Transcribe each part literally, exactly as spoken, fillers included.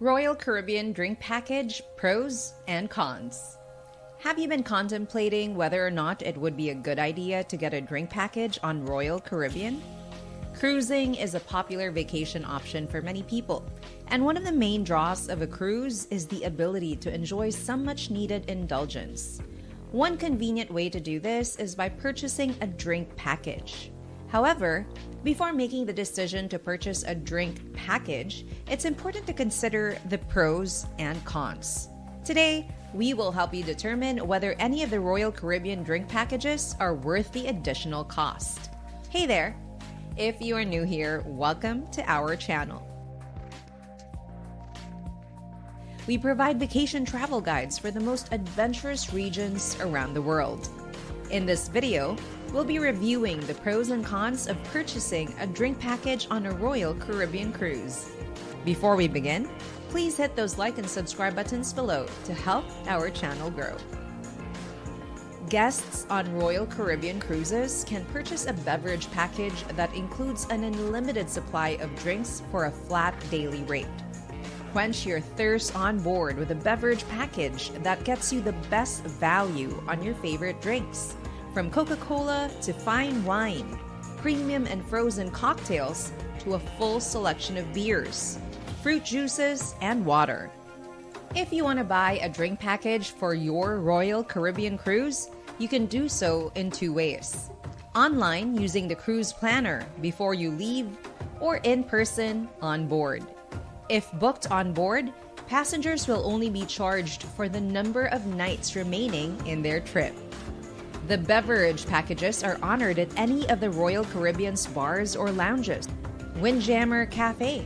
Royal Caribbean Drink Package, Pros and Cons. Have you been contemplating whether or not it would be a good idea to get a drink package on Royal Caribbean? Cruising is a popular vacation option for many people, and one of the main draws of a cruise is the ability to enjoy some much-needed indulgence. One convenient way to do this is by purchasing a drink package. However, before making the decision to purchase a drink package, it's important to consider the pros and cons. Today, we will help you determine whether any of the Royal Caribbean drink packages are worth the additional cost. Hey there! If you are new here, welcome to our channel. We provide vacation travel guides for the most adventurous regions around the world. In this video, we'll be reviewing the pros and cons of purchasing a drink package on a Royal Caribbean cruise. Before we begin, please hit those like and subscribe buttons below to help our channel grow. Guests on Royal Caribbean cruises can purchase a beverage package that includes an unlimited supply of drinks for a flat daily rate. Quench your thirst on board with a beverage package that gets you the best value on your favorite drinks, from Coca-Cola to fine wine, premium and frozen cocktails to a full selection of beers, fruit juices, and water. If you want to buy a drink package for your Royal Caribbean cruise, you can do so in two ways: online using the cruise planner before you leave, or in person on board. If booked on board, passengers will only be charged for the number of nights remaining in their trip. The beverage packages are honored at any of the Royal Caribbean's bars or lounges, Windjammer Cafe,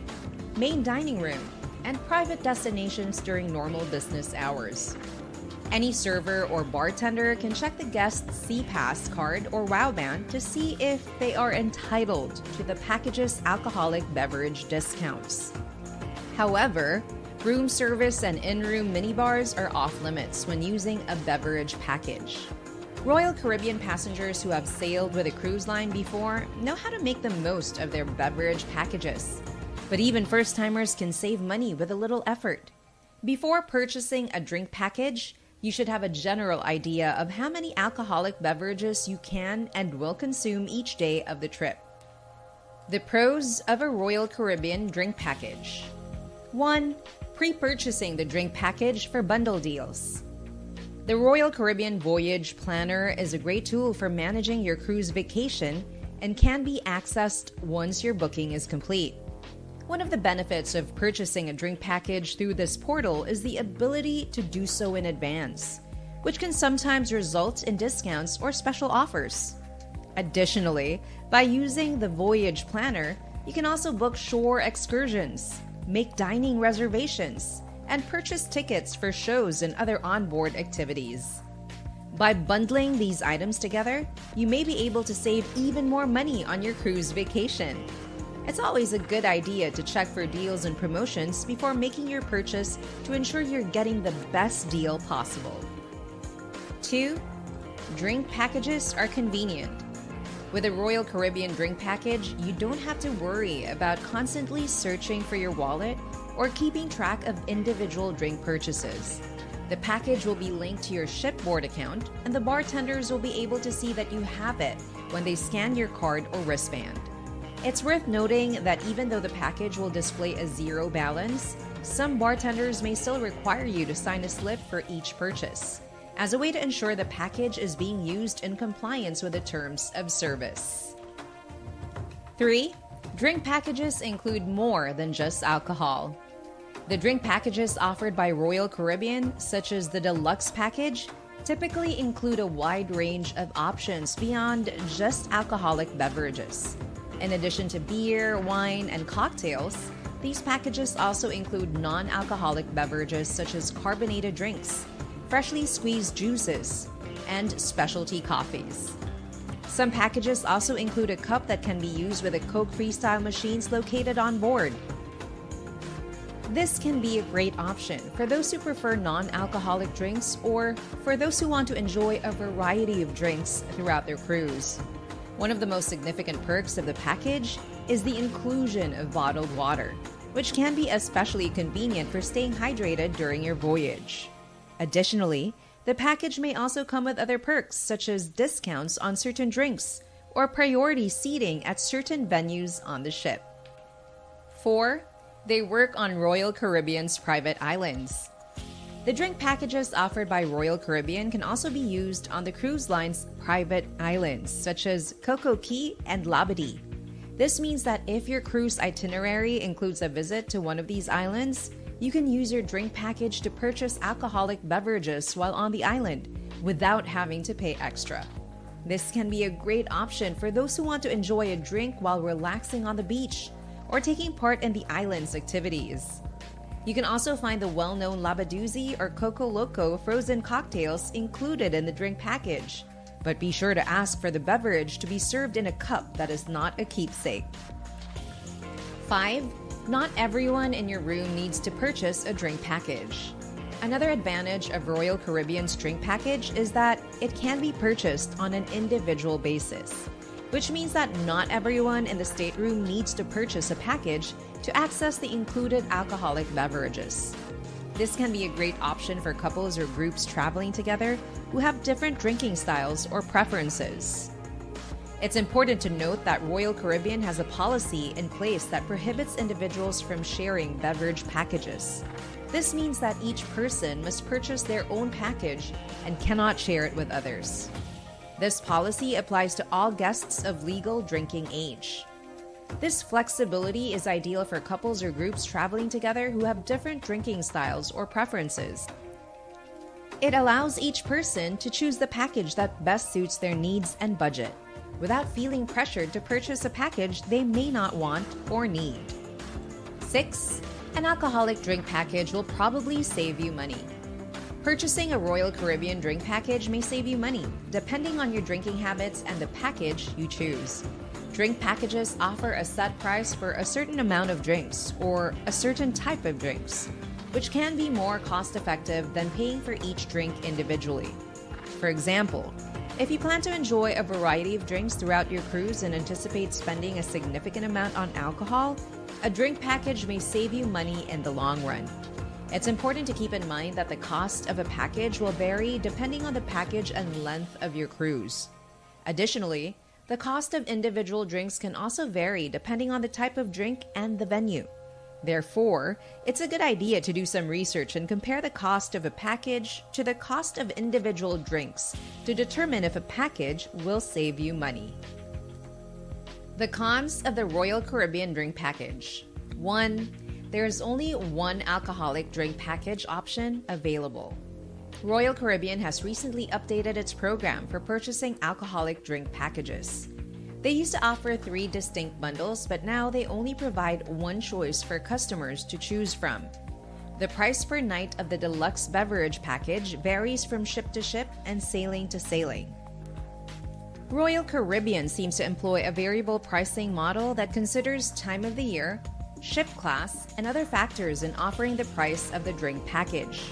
main dining room, and private destinations during normal business hours. Any server or bartender can check the guest's SeaPass card or WowBand to see if they are entitled to the package's alcoholic beverage discounts. However, room service and in-room minibars are off-limits when using a beverage package. Royal Caribbean passengers who have sailed with a cruise line before know how to make the most of their beverage packages, but even first-timers can save money with a little effort. Before purchasing a drink package, you should have a general idea of how many alcoholic beverages you can and will consume each day of the trip. The pros of a Royal Caribbean drink package. one. Pre-purchasing the drink package for bundle deals. The Royal Caribbean Voyage Planner is a great tool for managing your cruise vacation and can be accessed once your booking is complete. One of the benefits of purchasing a drink package through this portal is the ability to do so in advance, which can sometimes result in discounts or special offers. Additionally, by using the Voyage Planner, you can also book shore excursions, make dining reservations, and purchase tickets for shows and other onboard activities. By bundling these items together, you may be able to save even more money on your cruise vacation. It's always a good idea to check for deals and promotions before making your purchase to ensure you're getting the best deal possible. two. Drink packages are convenient. With a Royal Caribbean drink package, you don't have to worry about constantly searching for your wallet or keeping track of individual drink purchases. The package will be linked to your shipboard account, and the bartenders will be able to see that you have it when they scan your card or wristband. It's worth noting that even though the package will display a zero balance, some bartenders may still require you to sign a slip for each purchase, as a way to ensure the package is being used in compliance with the terms of service. three. Drink packages include more than just alcohol. The drink packages offered by Royal Caribbean, such as the Deluxe Package, typically include a wide range of options beyond just alcoholic beverages. In addition to beer, wine, and cocktails, these packages also include non-alcoholic beverages such as carbonated drinks, freshly squeezed juices, and specialty coffees. Some packages also include a cup that can be used with a Coke Freestyle machines located on board. This can be a great option for those who prefer non-alcoholic drinks or for those who want to enjoy a variety of drinks throughout their cruise. One of the most significant perks of the package is the inclusion of bottled water, which can be especially convenient for staying hydrated during your voyage. Additionally, the package may also come with other perks such as discounts on certain drinks or priority seating at certain venues on the ship. four. They work on Royal Caribbean's private islands. The drink packages offered by Royal Caribbean can also be used on the cruise line's private islands, such as CocoCay and Labadee. This means that if your cruise itinerary includes a visit to one of these islands, you can use your drink package to purchase alcoholic beverages while on the island without having to pay extra. This can be a great option for those who want to enjoy a drink while relaxing on the beach or taking part in the island's activities. You can also find the well-known Labadoozi or Coco Loco frozen cocktails included in the drink package, but be sure to ask for the beverage to be served in a cup that is not a keepsake. five. Not everyone in your room needs to purchase a drink package. Another advantage of Royal Caribbean's drink package is that it can be purchased on an individual basis, which means that not everyone in the stateroom needs to purchase a package to access the included alcoholic beverages. This can be a great option for couples or groups traveling together who have different drinking styles or preferences. It's important to note that Royal Caribbean has a policy in place that prohibits individuals from sharing beverage packages. This means that each person must purchase their own package and cannot share it with others. This policy applies to all guests of legal drinking age. This flexibility is ideal for couples or groups traveling together who have different drinking styles or preferences. It allows each person to choose the package that best suits their needs and budget, without feeling pressured to purchase a package they may not want or need. six. An alcoholic drink package will probably save you money. Purchasing a Royal Caribbean drink package may save you money, depending on your drinking habits and the package you choose. Drink packages offer a set price for a certain amount of drinks or a certain type of drinks, which can be more cost-effective than paying for each drink individually. For example, if you plan to enjoy a variety of drinks throughout your cruise and anticipate spending a significant amount on alcohol, a drink package may save you money in the long run. It's important to keep in mind that the cost of a package will vary depending on the package and length of your cruise. Additionally, the cost of individual drinks can also vary depending on the type of drink and the venue. Therefore, it's a good idea to do some research and compare the cost of a package to the cost of individual drinks to determine if a package will save you money. The cons of the Royal Caribbean drink package. one. There is only one alcoholic drink package option available. Royal Caribbean has recently updated its program for purchasing alcoholic drink packages. They used to offer three distinct bundles, but now they only provide one choice for customers to choose from. The price per night of the deluxe beverage package varies from ship to ship and sailing to sailing. Royal Caribbean seems to employ a variable pricing model that considers time of the year, ship class, and other factors in offering the price of the drink package.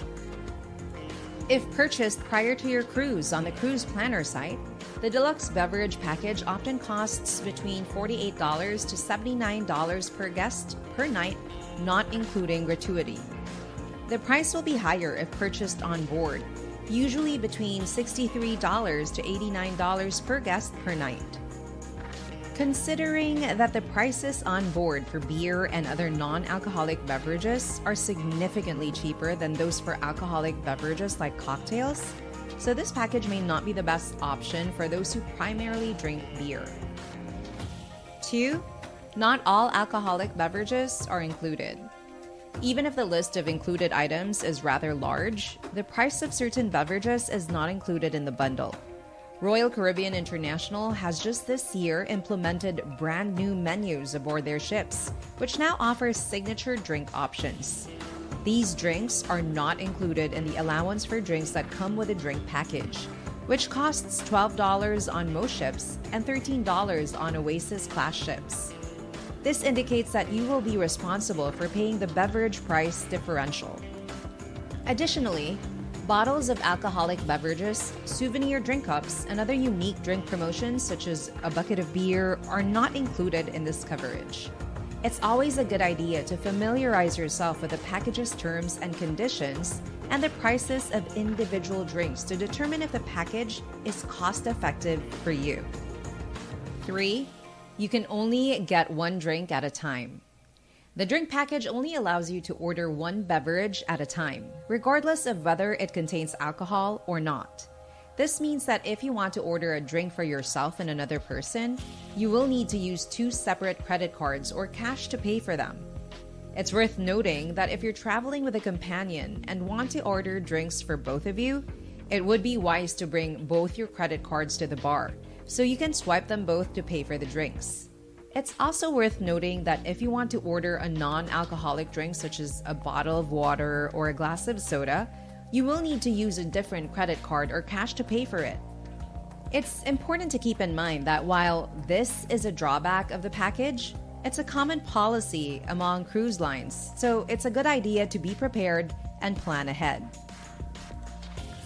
If purchased prior to your cruise on the Cruise Planner site, the deluxe beverage package often costs between forty-eight dollars to seventy-nine dollars per guest per night, not including gratuity. The price will be higher if purchased on board, usually between sixty-three dollars to eighty-nine dollars per guest per night. Considering that the prices on board for beer and other non-alcoholic beverages are significantly cheaper than those for alcoholic beverages like cocktails, so this package may not be the best option for those who primarily drink beer. two. Not all alcoholic beverages are included. Even if the list of included items is rather large, the price of certain beverages is not included in the bundle. Royal Caribbean International has just this year implemented brand new menus aboard their ships, which now offers signature drink options. These drinks are not included in the allowance for drinks that come with a drink package, which costs twelve dollars on most ships and thirteen dollars on Oasis-class ships. This indicates that you will be responsible for paying the beverage price differential. Additionally, bottles of alcoholic beverages, souvenir drink cups, and other unique drink promotions such as a bucket of beer are not included in this coverage. It's always a good idea to familiarize yourself with the package's terms and conditions and the prices of individual drinks to determine if the package is cost-effective for you. Three, you can only get one drink at a time. The drink package only allows you to order one beverage at a time, regardless of whether it contains alcohol or not. This means that if you want to order a drink for yourself and another person, you will need to use two separate credit cards or cash to pay for them. It's worth noting that if you're traveling with a companion and want to order drinks for both of you, it would be wise to bring both your credit cards to the bar, so you can swipe them both to pay for the drinks. It's also worth noting that if you want to order a non-alcoholic drink such as a bottle of water or a glass of soda, you will need to use a different credit card or cash to pay for it. It's important to keep in mind that while this is a drawback of the package, it's a common policy among cruise lines, so it's a good idea to be prepared and plan ahead.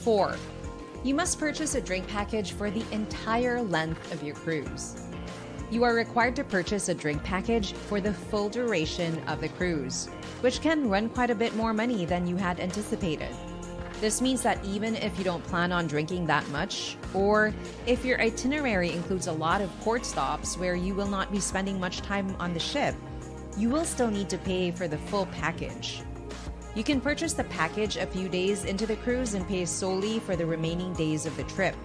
Four, you must purchase a drink package for the entire length of your cruise. You are required to purchase a drink package for the full duration of the cruise, which can run quite a bit more money than you had anticipated. This means that even if you don't plan on drinking that much, or if your itinerary includes a lot of port stops where you will not be spending much time on the ship, you will still need to pay for the full package. You can purchase the package a few days into the cruise and pay solely for the remaining days of the trip.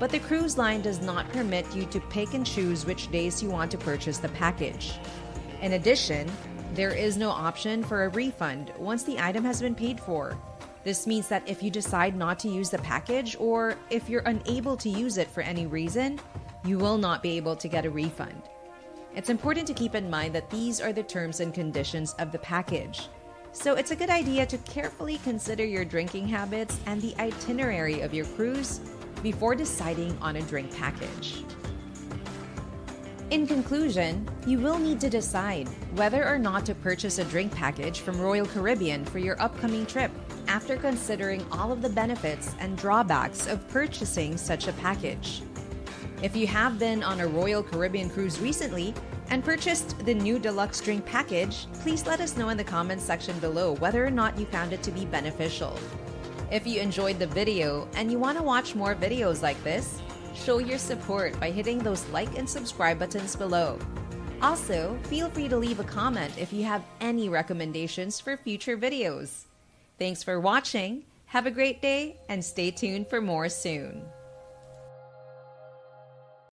But the cruise line does not permit you to pick and choose which days you want to purchase the package. In addition, there is no option for a refund once the item has been paid for. This means that if you decide not to use the package or if you're unable to use it for any reason, you will not be able to get a refund. It's important to keep in mind that these are the terms and conditions of the package. So it's a good idea to carefully consider your drinking habits and the itinerary of your cruise before deciding on a drink package. In conclusion, you will need to decide whether or not to purchase a drink package from Royal Caribbean for your upcoming trip after considering all of the benefits and drawbacks of purchasing such a package. If you have been on a Royal Caribbean cruise recently and purchased the new deluxe drink package, please let us know in the comments section below whether or not you found it to be beneficial. If you enjoyed the video and you want to watch more videos like this, show your support by hitting those like and subscribe buttons below. Also, feel free to leave a comment if you have any recommendations for future videos. Thanks for watching, have a great day, and stay tuned for more soon.